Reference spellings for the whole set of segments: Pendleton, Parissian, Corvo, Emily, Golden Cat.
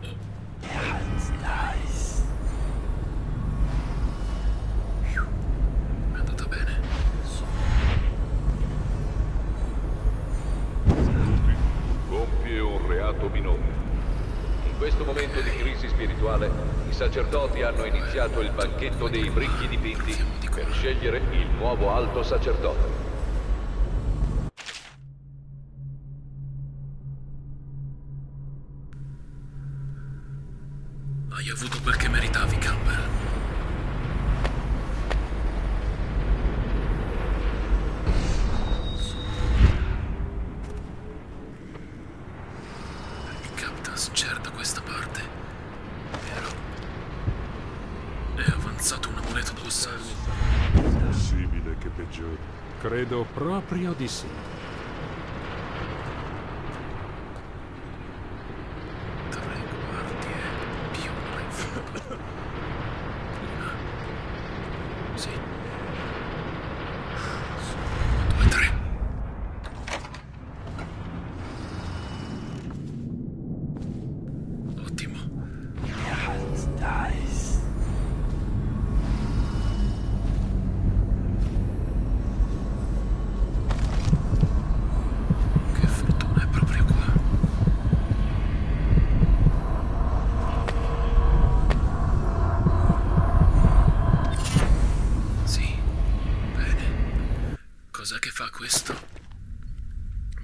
Ganz nice. È andata bene. Compie un reato minore. In questo momento di crisi spirituale, i sacerdoti hanno iniziato il banchetto dei bricchi dipinti per scegliere il nuovo alto sacerdote. Hai avuto quel che meritavi, Campbell. Il Captain c'era da questa parte, vero? È avanzato un amuleto d'ossato. Possibile che peggiori? Credo proprio di sì.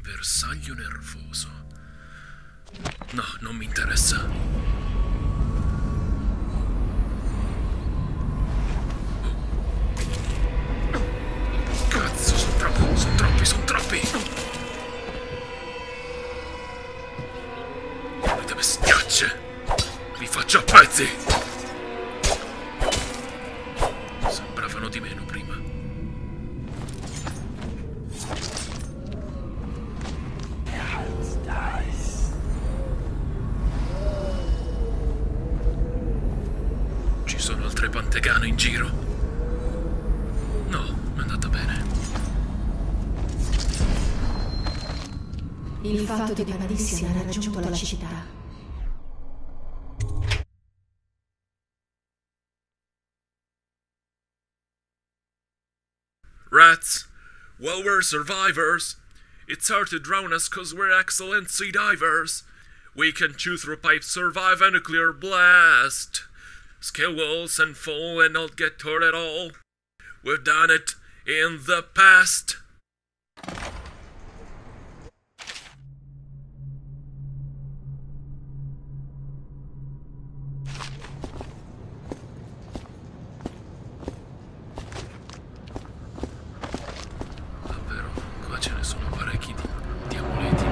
Bersaglio nervoso. No, non mi interessa. Oh. Cazzo, sono troppi. Quelle bestiacce. Li faccio a pezzi. Sembravano di meno prima. Pantegano in giro. No, è andata bene. Il fatto che Parissian ha raggiunto la città. Rats, well, we're survivors. It's hard to drown us because we're excellent sea divers. We can chew through pipes, survive a nuclear blast. Scale walls and fall and not get hurt at all. We've done it in the past. Davvero, qua ce ne sono parecchi di amuleti.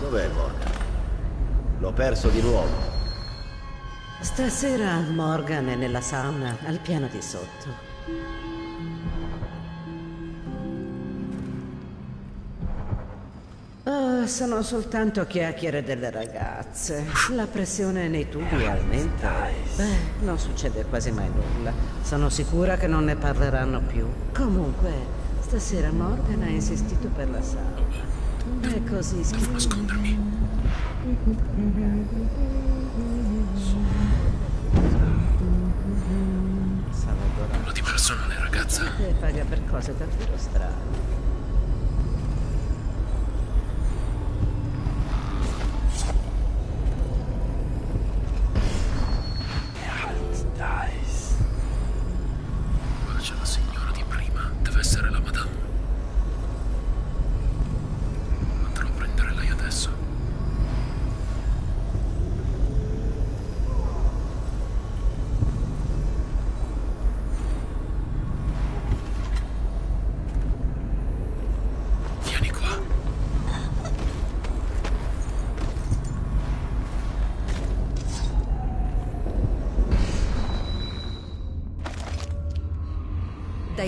Dov'è Morgan? L'ho perso di nuovo. Stasera Morgan è nella sauna al piano di sotto. Sono soltanto chiacchiere delle ragazze. La pressione nei tubi aumenta. Beh, non succede quasi mai nulla. Sono sicura che non ne parleranno più. Comunque, stasera Morgan ha insistito per la sala. È così schifo. Devo nascondermi. Nulla di personale, ragazza. Te paga per cose davvero strane.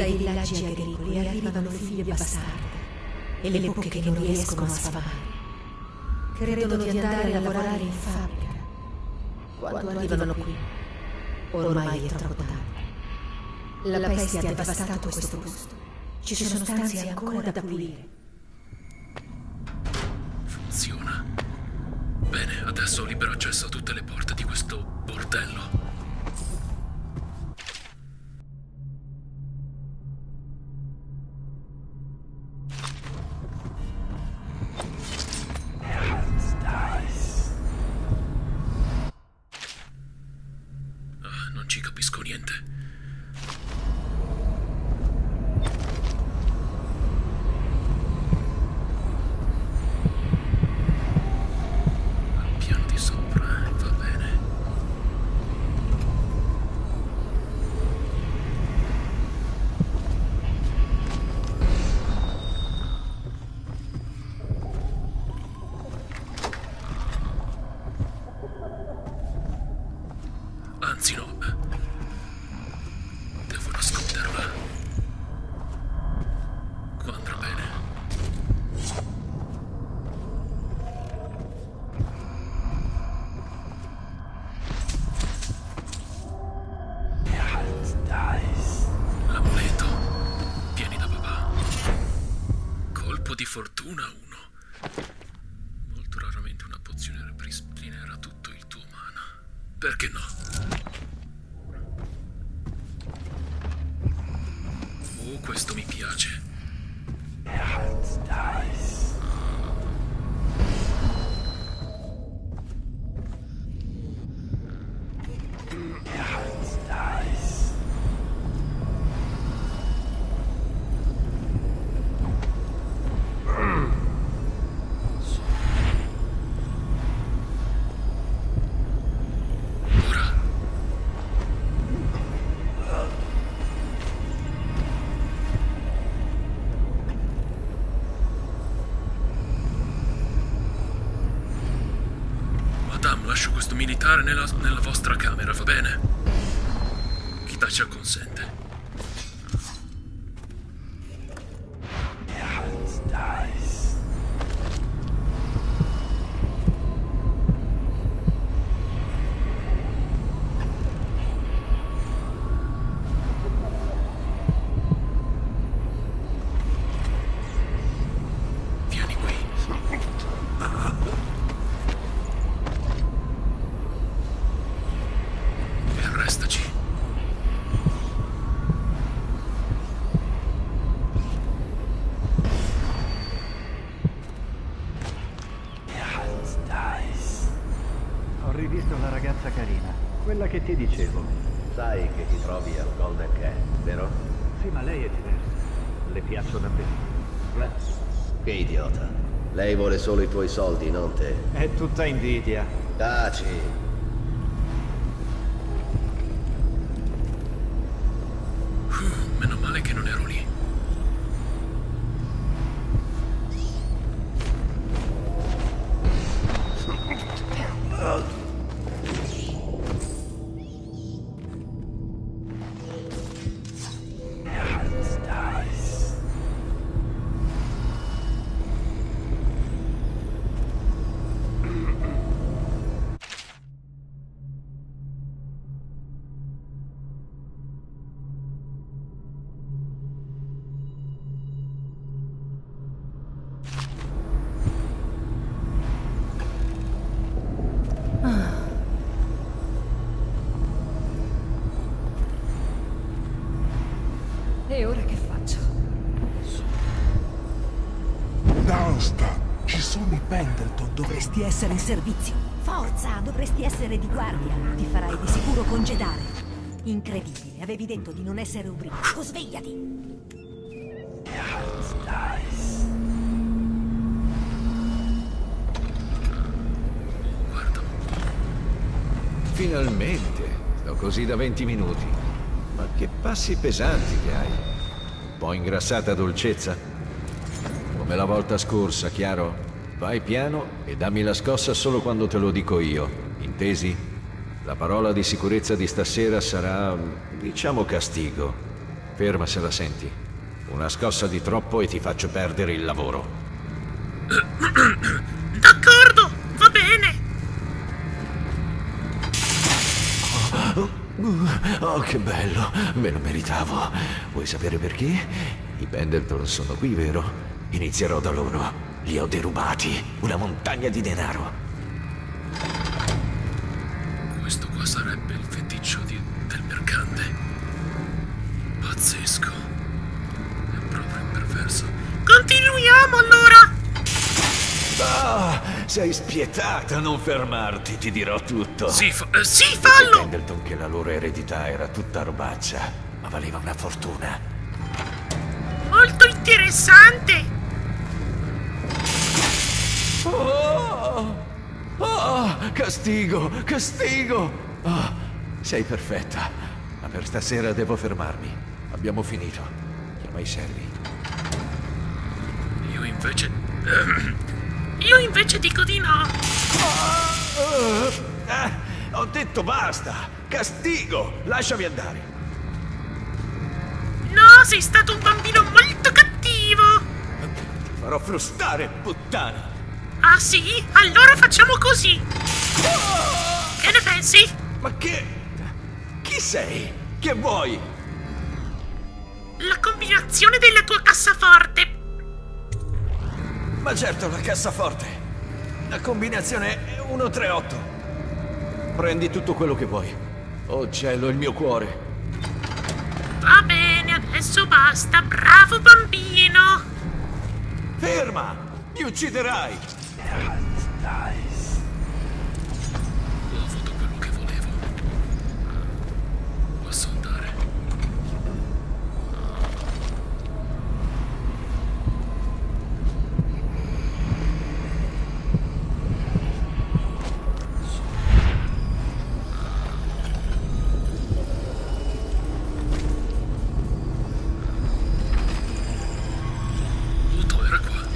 dai villaggi agricoli arrivano figlie bastarde e le bocche che non riescono a sfamare. Credono di andare a lavorare in fabbrica. Quando arrivano qui, ormai è troppo tardi. La peste ha devastato questo posto. Ci sono stanze ancora da pulire. Funziona. Bene, adesso ho libero accesso a tutte le porte di questo bordello. Lascio questo militare nella vostra camera, va bene? Chi ci acconsente. Ti dicevo, sai che ti trovi al Golden Cat, vero? Sì, ma lei è diversa. Le piaccio davvero. Che idiota. Lei vuole solo i tuoi soldi, non te. È tutta invidia. Taci. Meno male che non ero lì. E ora che faccio? Basta! Ci sono i Pendleton, dovresti essere in servizio. Forza, dovresti essere di guardia. Ti farai di sicuro congedare. Incredibile, avevi detto di non essere ubriaco. Svegliati! Guarda. Finalmente! Sto così da 20 minuti. Ma che passi pesanti che hai. Un po' ingrassata dolcezza? Come la volta scorsa, chiaro? Vai piano e dammi la scossa solo quando te lo dico io, intesi? La parola di sicurezza di stasera sarà, diciamo, castigo. Ferma se la senti. Una scossa di troppo e ti faccio perdere il lavoro. D'accordo, va bene. Oh, che bello, me lo meritavo. Vuoi sapere perché? I Pendleton sono qui, vero? Inizierò da loro. Li ho derubati. Una montagna di denaro. Questo qua sarebbe il feticcio del mercante. Pazzesco. È proprio perverso. Continuiamo allora! Ah, sei spietata a non fermarti, ti dirò tutto. Sì, fallo! Pendleton che la loro eredità era tutta robaccia, ma valeva una fortuna. Molto interessante! Oh, castigo! Oh, sei perfetta, ma per stasera devo fermarmi. Abbiamo finito. Chiama i servi. Io invece dico di no. Ho detto basta! Castigo! Lasciami andare. No, sei stato un bambino molto cattivo. Ti farò frustare, puttana. Ah sì? Allora facciamo così. Che ne pensi? Ma che... chi sei? Che vuoi? La combinazione della tua cassaforte. Ma certo, la cassaforte. La combinazione è 138. Prendi tutto quello che vuoi. Oh cielo, il mio cuore. Va bene, adesso basta, bravo bambino. Ferma! Mi ucciderai! Ho avuto quello che volevo. Posso andare? Pluto era qua.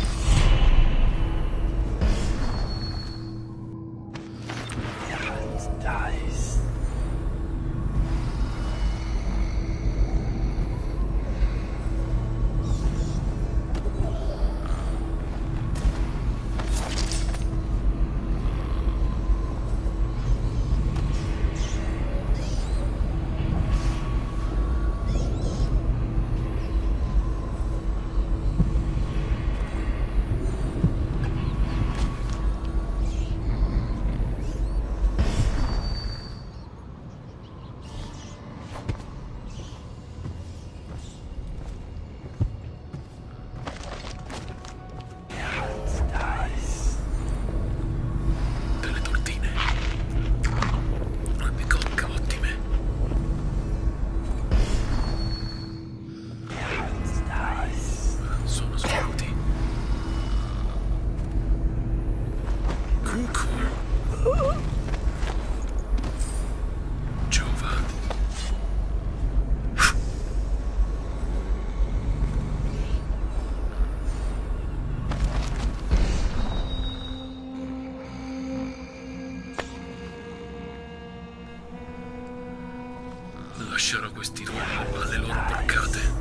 Lascerò questi due alle loro porcate.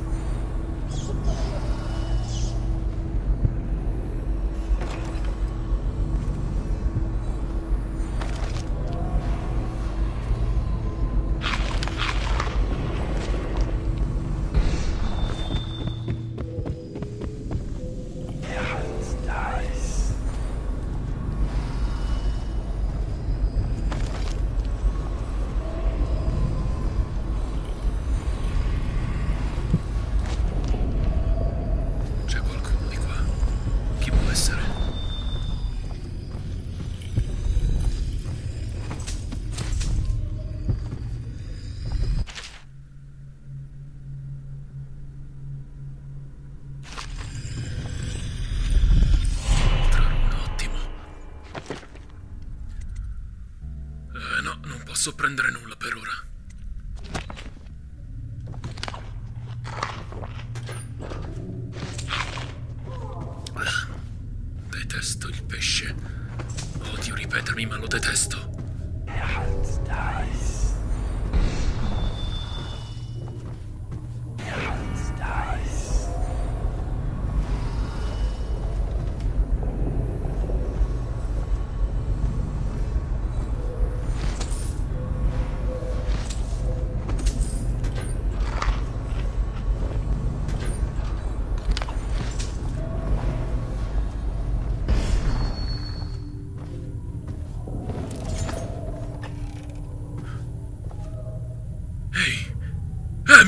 Non posso prendere nulla per ora. Detesto il pesce. Odio ripetermi, ma lo detesto.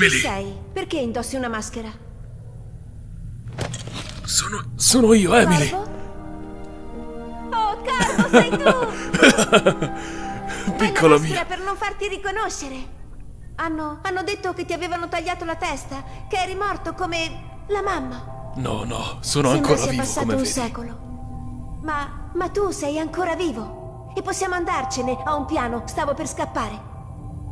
Emily! Chi sei? Perché indossi una maschera? Sono io, Emily! Corvo? Oh, Corvo, sei tu! Piccola mia! Una maschera per non farti riconoscere! Hanno detto che ti avevano tagliato la testa, che eri morto come la mamma. No, sono ancora vivo, come vedi. Sembra sia passato un secolo. Ma tu sei ancora vivo. E possiamo andarcene, ho un piano, stavo per scappare.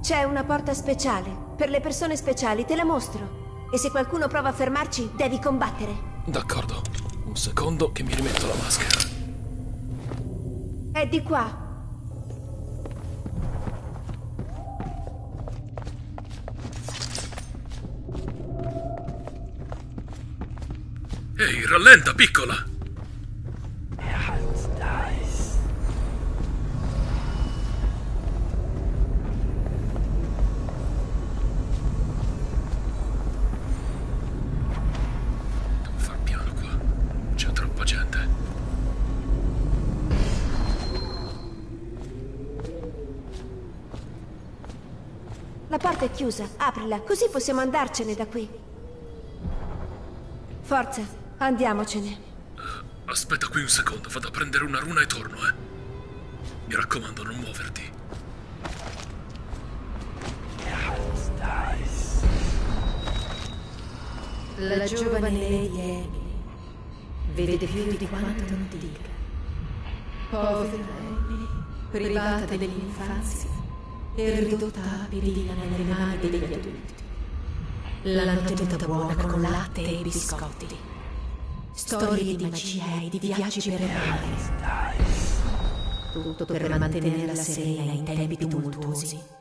C'è una porta speciale, per le persone speciali, te la mostro. E se qualcuno prova a fermarci, devi combattere. D'accordo. Un secondo che mi rimetto la maschera. È di qua. Ehi, rallenta, piccola! Devo far piano qua, c'è troppa gente. La porta è chiusa, aprila, così possiamo andarcene da qui. Forza! Andiamocene. Aspetta qui un secondo, vado a prendere una runa e torno, eh. Mi raccomando, non muoverti. La giovane Lady Emily vede più di quanto non ti dica. Povera Emily, privata dell'infanzia e ridotta a pedina nelle mani degli adulti. L'hanno tenuta buona con latte e biscotti. Storie di magia e di viaggi per errori. Tutto per mantenerla serena in tempi tumultuosi.